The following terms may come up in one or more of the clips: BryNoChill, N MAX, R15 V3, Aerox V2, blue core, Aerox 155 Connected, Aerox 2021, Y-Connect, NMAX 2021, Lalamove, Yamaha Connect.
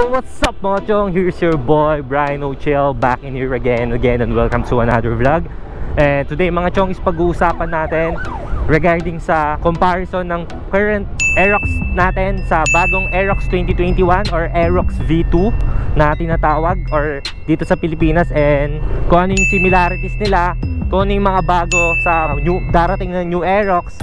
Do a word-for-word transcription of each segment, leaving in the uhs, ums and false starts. So what's up mga chong, here's your boy BryNoChill back in here again again and welcome to another vlog. And today mga chong is pag-uusapan natin regarding sa comparison ng current Aerox natin sa bagong Aerox twenty twenty-one or Aerox V two na tinatawag or dito sa Pilipinas, and kung ano yung similarities nila, kung ano yung mga bago sa new, darating na new Aerox,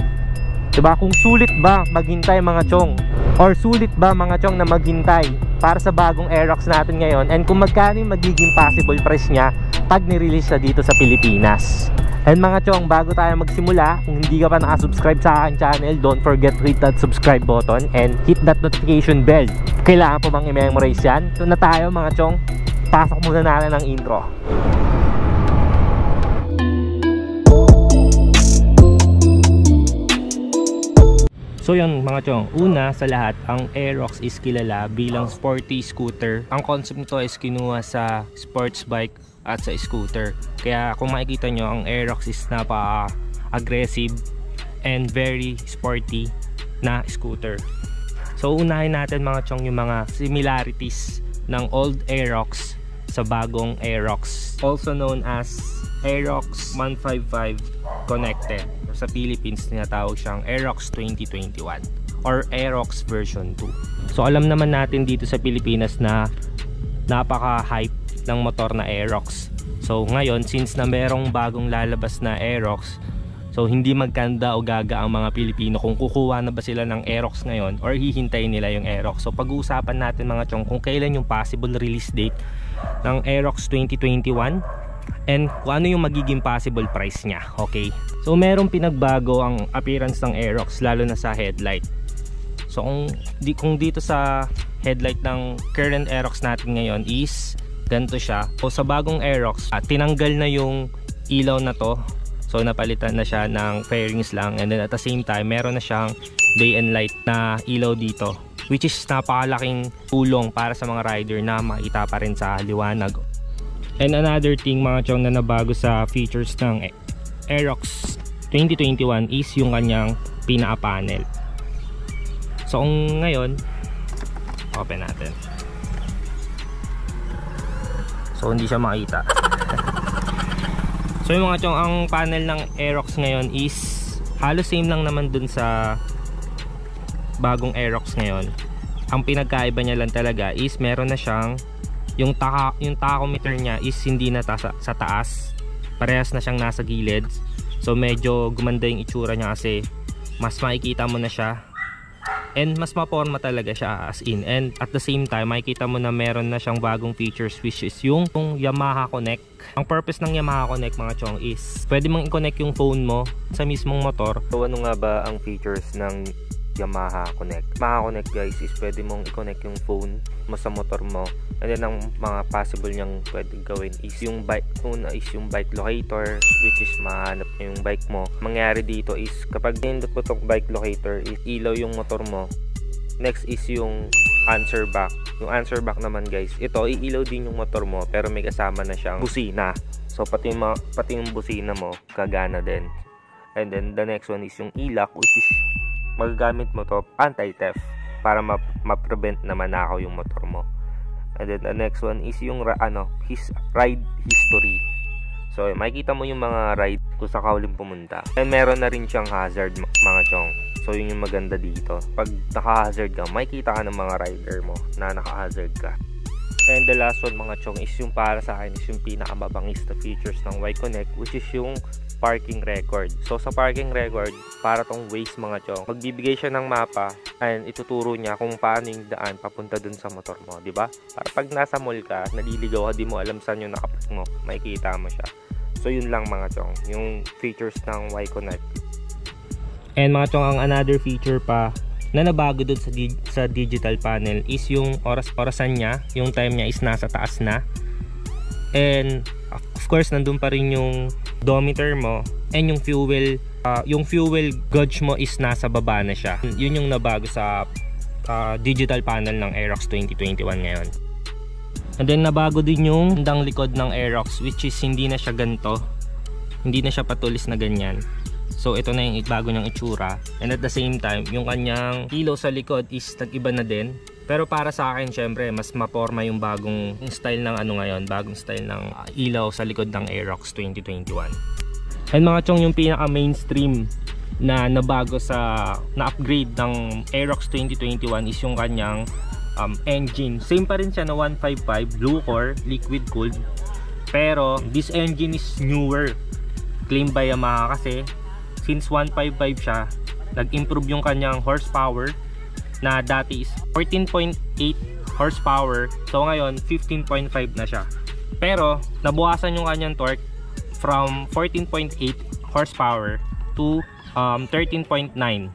diba? Kung sulit ba maghintay mga chong, or sulit ba mga chong na maghintay para sa bagong Aerox natin ngayon, and kung magkano yung magiging possible price niya pag nirelease na dito sa Pilipinas. And mga chong, bago tayo magsimula, kung hindi ka pa nakasubscribe sa aking channel, don't forget to hit that subscribe button and hit that notification bell. Kailangan po bang i-memorize yan? So na tayo mga chong, pasok muna natin ang intro. So yun mga chong, una sa lahat, ang Aerox is kilala bilang sporty scooter. Ang concept nito is kinuha sa sports bike at sa scooter. Kaya kung makikita nyo, ang Aerox is napaka-aggressive and very sporty na scooter. So unahin natin mga chong yung mga similarities ng old Aerox sa bagong Aerox, also known as Aerox one fifty-five Connected. Sa Philippines tinatawag siyang Aerox twenty twenty-one or Aerox version two. So alam naman natin dito sa Pilipinas na napaka-hype ng motor na Aerox. So ngayon, since na merong bagong lalabas na Aerox, so hindi magkanda o gaga ang mga Pilipino kung kukuha na ba sila ng Aerox ngayon or hihintayin nila yung Aerox. So pag-uusapan natin mga chong kung kailan yung possible release date ng Aerox twenty twenty-one and kung ano yung magiging possible price niya, okay? So merong pinagbago ang appearance ng Aerox, lalo na sa headlight. So kung, di, kung dito sa headlight ng current Aerox natin ngayon is ganito siya, o sa bagong Aerox ah, tinanggal na yung ilaw na to. So napalitan na siya ng fairings lang, and then at the same time meron na siyang day and light na ilaw dito, which is napakalaking tulong para sa mga rider na makita pa rin sa liwanag. And another thing mga chong na nabago sa features ng Aerox twenty twenty-one is yung kanyang pinaka panel. So kung ngayon, open natin. So hindi siya makita. So yung mga chong, ang panel ng Aerox ngayon is halos same lang naman dun sa bagong Aerox ngayon. Ang pinagkaiba niya lang talaga is meron na siyang yung taka, yung tachometer niya is hindi na ta sa taas, parehas na siyang nasa gilid. So medyo gumanda yung itsura niya kasi mas makikita mo na siya and mas maporma talaga siya as in, and at the same time makikita mo na meron na siyang bagong features which is yung, yung Yamaha Connect. Ang purpose ng Yamaha Connect mga chong is pwede mong i-connect yung phone mo sa mismong motor. So ano nga ba ang features ng Yamaha Connect? Yamaha Connect guys is pwede mong i-connect yung phone mo sa motor mo, and then ang mga possible niyang pwede gawin is yung bike, una is yung bike locator, which is mahanap niya yung bike mo. Mangyari dito is kapag nindot mo tong bike locator is ilaw yung motor mo. Next is yung answer back. Yung answer back naman guys, ito iilaw din yung motor mo pero may kasama na siyang busina. So pati yung, pati yung busina mo gagana din. And then the next one is yung ilak, which is magagamit mo to anti-theft para ma-prevent naman ako yung motor mo. And then the next one is yung ano, his ride history. So makikita mo yung mga ride kung sa kauling pumunta. And meron na rin siyang hazard mga chong. So yun yung maganda dito. Pag naka-hazard ka, makikita ka ng mga rider mo na naka-hazard ka. And the last one mga chong is yung para sa akin is yung pinakamabangis na features ng Y-Connect, which is yung parking record. So sa parking record, para tong waste mga chong, magbibigay siya ng mapa and ituturo niya kung paano yung daan papunta dun sa motor mo, di ba? Para pag nasa mall ka, naliligaw ka, di mo alam saan yung nakapark mo, makikita mo siya. So yun lang mga chong, yung features ng Y-Connect. And mga chong, ang another feature pa na nabago dun sa, dig sa digital panel is yung oras-orasan niya, yung time niya is nasa taas na. And of course, nandun pa rin yung odometer mo, and yung fuel uh, yung fuel gauge mo is nasa baba na siya. Yun yung nabago sa uh, digital panel ng Aerox twenty twenty-one ngayon. And then nabago din yung bandang likod ng Aerox, which is hindi na siya ganito, hindi na siya patulis na ganyan. So ito na yung bago niyang itsura, and at the same time yung kanyang ilaw sa likod is nag-iba na din. Pero para sa akin, syempre, mas maporma yung bagong style ng ano ngayon, bagong style ng uh, ilaw sa likod ng Aerox twenty twenty-one. And mga chong, yung pinaka mainstream na nabago sa na-upgrade ng Aerox twenty twenty-one is yung kanyang um, engine. Same pa rin siya na one fifty-five, blue core, liquid cooled. Pero this engine is newer. Claim by Yamaha kasi since one fifty-five siya, nag-improve yung kanyang horsepower na dati is fourteen point eight horsepower, so ngayon fifteen point five na siya. Pero nabawasan yung kanyang torque from fourteen point eight horsepower to um, thirteen point nine.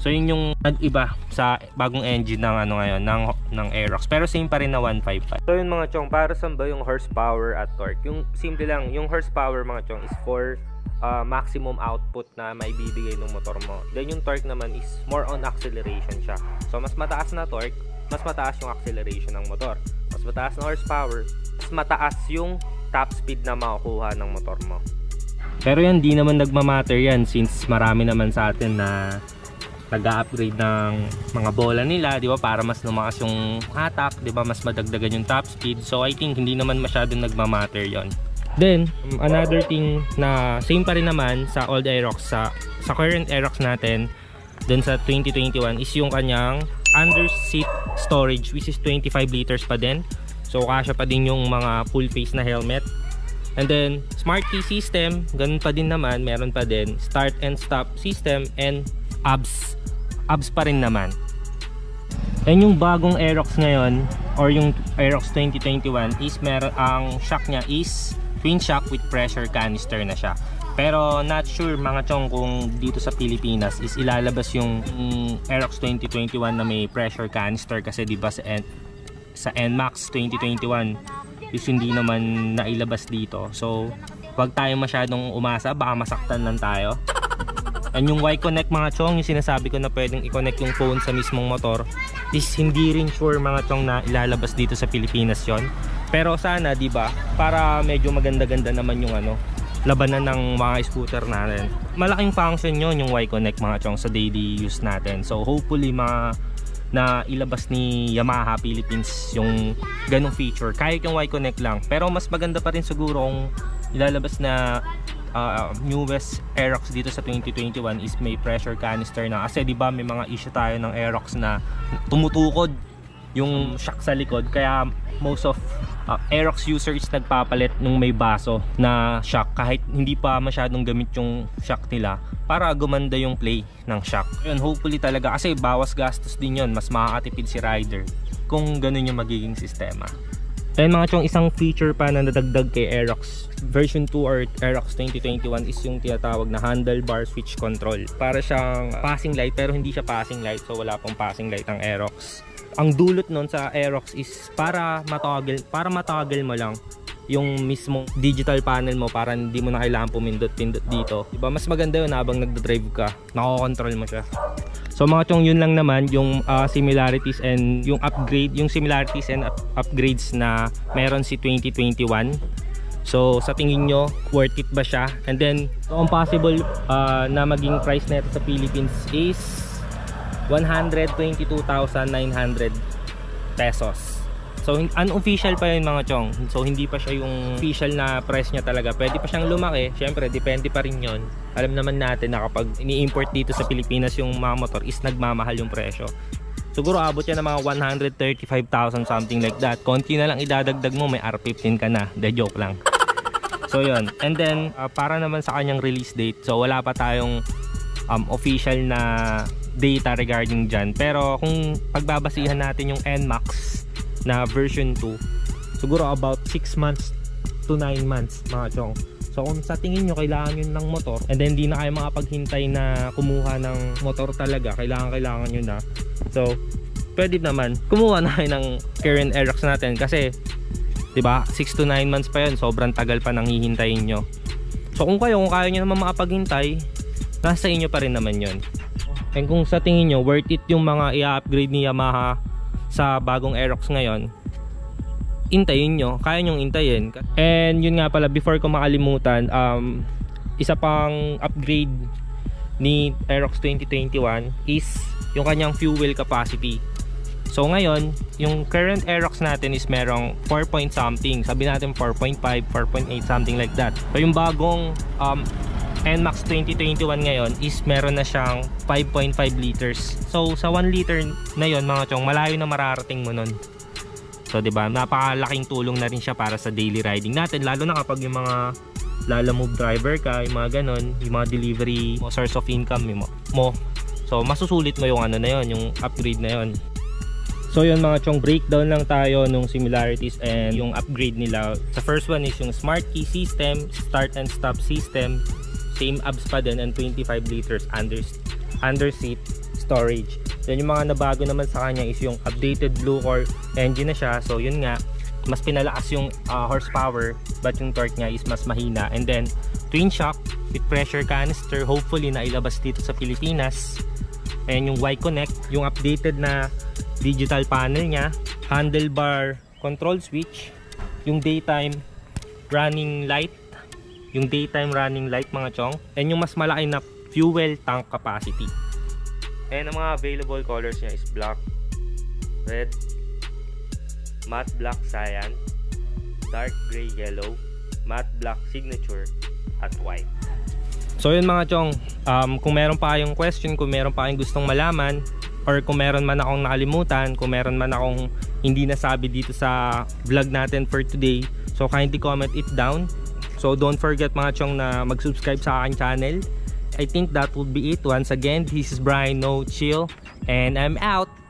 So yun yung nag-iba sa bagong engine ng ano ngayon ng ng Aerox, pero same pa rin na one fifty-five. So yun mga chong, para saan ba yung horsepower at torque? Yung simple lang, yung horsepower mga chong is for Uh, maximum output na maibibigay ng motor mo. Then yung torque naman is more on acceleration siya. So mas mataas na torque, mas mataas yung acceleration ng motor. Mas mataas na horsepower, mas mataas yung top speed na makukuha ng motor mo. Pero yan, di naman nagmamatter yan since marami naman sa atin na nag-upgrade ng mga bola nila, di ba? Para mas lumakas yung hatak, di ba? Mas madagdagan yung top speed. So I think hindi naman masyadong nagmamatter yon. Then, another thing na same pa rin naman sa old Aerox, sa, sa current Aerox natin, dun sa twenty twenty-one is yung kanyang under-seat storage, which is twenty-five liters pa din. So, kasya pa din yung mga full face na helmet. And then, smart key system, ganun pa din naman, meron pa din. Start and stop system and A B S. A B S pa rin naman. And yung bagong Aerox ngayon, or yung Aerox twenty twenty-one, is meron, ang shock niya is twin shock with pressure canister na siya. Pero not sure mga chong kung dito sa Pilipinas is ilalabas yung mm, Aerox twenty twenty-one na may pressure canister, kasi di ba sa, N sa N MAX twenty twenty-one is hindi naman nailabas dito. So wag tayo masyadong umasa, baka masaktan lang tayo. And yung Y-Connect mga chong, yung sinasabi ko na pwedeng i-connect yung phone sa mismong motor, is hindi rin sure mga chong na ilalabas dito sa Pilipinas yon. Pero sana, di ba, para medyo maganda-ganda naman yung ano, labanan ng mga scooter natin. Malaking function yon yung Y-Connect mga chong sa daily use natin. So hopefully mga na ilabas ni Yamaha Philippines yung ganong feature. Kahit yung Y-Connect lang. Pero mas maganda pa rin siguro kung ilalabas na uh, newest Aerox dito sa twenty twenty-one is may pressure canister na. Kasi di ba may mga issue tayo ng Aerox na tumutukod yung shock sa likod. Kaya most of Uh, Aerox users nagpapalit nung may baso na shock kahit hindi pa masyadong gamit yung shock nila para gumanda yung play ng shock. Ayun, hopefully talaga kasi bawas gastos din yon, mas makakatipid si rider kung ganun yung magiging sistema. Ayun mga chong, isang feature pa na nadagdag kay Aerox version two or Aerox twenty twenty-one is yung tinatawag na handlebar switch control. Para siyang passing light pero hindi siya passing light, so wala pong passing light ang Aerox. Ang dulot nun sa Aerox is para matagal, para matagal mo lang yung mismong digital panel mo, para hindi mo na kailangan pumindot-pindot dito. Diba? Mas maganda yun habang nagdadrive ka, nakokontrol mo siya. So mga chong, yun lang naman yung uh, similarities and yung upgrade, yung similarities and up upgrades na meron si twenty twenty-one. So sa tingin nyo, worth it ba siya? And then, kung possible uh, na maging price na ito sa Philippines is one hundred twenty-two thousand nine hundred pesos. So unofficial pa yun mga chong. So hindi pa siya yung official na price niya talaga. Pwede pa siyang lumaki. Siyempre depende pa rin yun. Alam naman natin na kapag ini-import dito sa Pilipinas yung mga motor is nagmamahal yung presyo. Siguro abot yan ng mga one hundred thirty-five thousand something like that. Konti na lang idadagdag mo, may R fifteen ka na. De joke lang. So yun. And then uh, para naman sa kanyang release date, so wala pa tayong um, official na data regarding dyan. Pero kung pagbabasihan natin yung N MAX na version two, siguro about six months to nine months mga chong. So kung sa tingin nyo kailangan yun ng motor, and then di na kayo makapaghintay na kumuha ng motor talaga, kailangan kailangan nyo na, so pwede naman kumuha na kayo ng current Aerox natin, kasi diba six to nine months pa yun, sobrang tagal pa nang hihintayin nyo. So kung kayo, kung kayo nyo naman makapaghintay, nasa inyo pa rin naman yun. And kung sa tingin nyo, worth it yung mga i-upgrade ni Yamaha sa bagong Aerox ngayon, intayin nyo, kaya nyong intayin. And yun nga pala, before ko makalimutan, um, isa pang upgrade ni Aerox twenty twenty-one is yung kanyang fuel capacity. So ngayon, yung current Aerox natin is merong four point something. Sabi natin four point five, four point eight, something like that. So yung bagong um, N MAX twenty twenty-one ngayon is meron na siyang five point five liters. So sa one liter na yon mga chong, malayo na mararating mo nun. So diba, napakalaking tulong na rin siya para sa daily riding natin. Lalo na kapag yung mga lalamove driver ka, yung mga ganon, yung mga delivery o source of income mo, mo. So masusulit mo yung ano na yon, yung upgrade na yon. So yun mga chong, breakdown lang tayo nung similarities and yung upgrade nila. Sa first one is yung smart key system, start and stop system, same abs pa din, and twenty-five liters under, under seat storage. Then yung mga nabago naman sa kanya is yung updated blue core engine na siya. So yun nga, mas pinalakas yung uh, horsepower but yung torque niya is mas mahina. And then twin shock with pressure canister, hopefully na ilabas dito sa Pilipinas. And yung Y-Connect, yung updated na digital panel niya, handlebar control switch, yung daytime running light, yung daytime running light mga chong, and yung mas malaki na fuel tank capacity. And ang mga available colors niya is black, red, matte black cyan, dark gray yellow, matte black signature, at white. So yun mga chong, um, kung meron pa kayong question, kung meron pa kayong gustong malaman, or kung meron man akong nakalimutan, kung meron man akong hindi nasabi dito sa vlog natin for today, so kindly comment it down. So don't forget mga chong na mag-subscribe sa aking channel. I think that would be it. Once again, this is BryNoChill and I'm out!